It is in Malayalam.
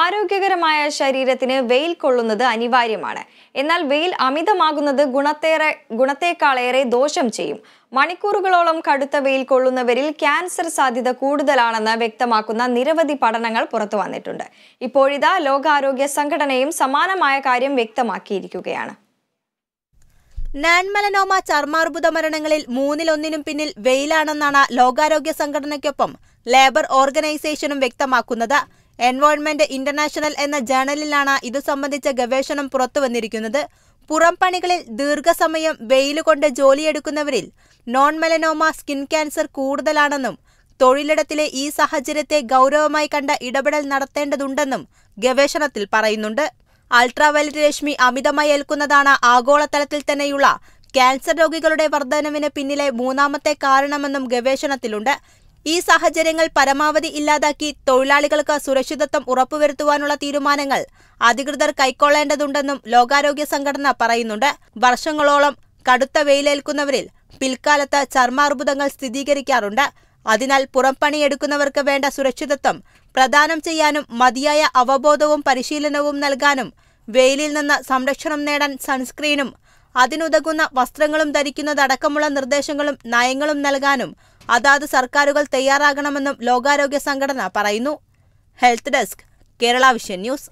ആരോഗ്യകരമായ ശരീരത്തിന് വെയിൽ കൊള്ളുന്നത് അനിവാര്യമാണ്. എന്നാൽ വെയിൽ അമിതമാകുന്നത് ഗുണത്തേക്കാളേറെ ദോഷം ചെയ്യും. മണിക്കൂറുകളോളം കടുത്ത വെയിൽ കൊള്ളുന്നവരിൽ ക്യാൻസർ സാധ്യത കൂടുതലാണെന്ന് വ്യക്തമാക്കുന്ന നിരവധി പഠനങ്ങൾ പുറത്തു വന്നിട്ടുണ്ട്. ഇപ്പോഴിതാ ലോകാരോഗ്യ സംഘടനയും സമാനമായ കാര്യം വ്യക്തമാക്കിയിരിക്കുകയാണ്. നാൻമലനോമ ചർമാർബുദ മരണങ്ങളിൽ 3-1 പിന്നിൽ വെയിലാണെന്നാണ് ലോകാരോഗ്യ സംഘടനയ്ക്കൊപ്പം ലേബർ ഓർഗനൈസേഷനും വ്യക്തമാക്കുന്നത്. എൻവയോൺമെന്റ് ഇന്റർനാഷണൽ എന്ന ജേണലിലാണ് ഇതു സംബന്ധിച്ച ഗവേഷണം പുറത്തുവന്നിരിക്കുന്നത്. പുറം പണികളിൽ ദീർഘസമയം വെയിലുകൊണ്ട് ജോലിയെടുക്കുന്നവരിൽ നോൺ മെലനോമ സ്കിൻ ക്യാൻസർ കൂടുതലാണെന്നും തൊഴിലിടത്തിലെ ഈ സാഹചര്യത്തെ ഗൗരവമായി കണ്ട ഇടപെടൽ നടത്തേണ്ടതുണ്ടെന്നും ഗവേഷണത്തിൽ പറയുന്നുണ്ട്. അൾട്രാവയലറ്റ് രശ്മി അമിതമായി ഏൽക്കുന്നതാണ് ആഗോളതലത്തിൽ തന്നെയുള്ള ക്യാൻസർ രോഗികളുടെ വർധനവിന് പിന്നിലെ 3ാമത്തെ കാരണമെന്നും ഗവേഷണത്തിലുണ്ട്. ഈ സാഹചര്യങ്ങൾ പരമാവധി ഇല്ലാതാക്കി തൊഴിലാളികൾക്ക് സുരക്ഷിതത്വം ഉറപ്പുവരുത്തുവാനുള്ള തീരുമാനങ്ങൾ അധികൃതർ കൈക്കൊള്ളേണ്ടതുണ്ടെന്നും ലോകാരോഗ്യ സംഘടന പറയുന്നുണ്ട്. വർഷങ്ങളോളം കടുത്ത വെയിലേൽക്കുന്നവരിൽ പിൽക്കാലത്ത് ചർമാർബുദങ്ങൾ സ്ഥിരീകരിക്കാറുണ്ട്. അതിനാൽ പുറംപണിയെടുക്കുന്നവർക്ക് വേണ്ട സുരക്ഷിതത്വം പ്രദാനം ചെയ്യാനും മതിയായ അവബോധവും പരിശീലനവും നൽകാനും വെയിലിൽ നിന്ന് സംരക്ഷണം നേടാൻ സൺസ്ക്രീനും അതിനുതകുന്ന വസ്ത്രങ്ങളും ധരിക്കുന്നതടക്കമുള്ള നിർദ്ദേശങ്ങളും നയങ്ങളും നൽകാനും അതാത് സർക്കാരുകൾ തയ്യാറാകണമെന്നും ലോകാരോഗ്യ സംഘടന പറയുന്നു. Health desk, Kerala vision news.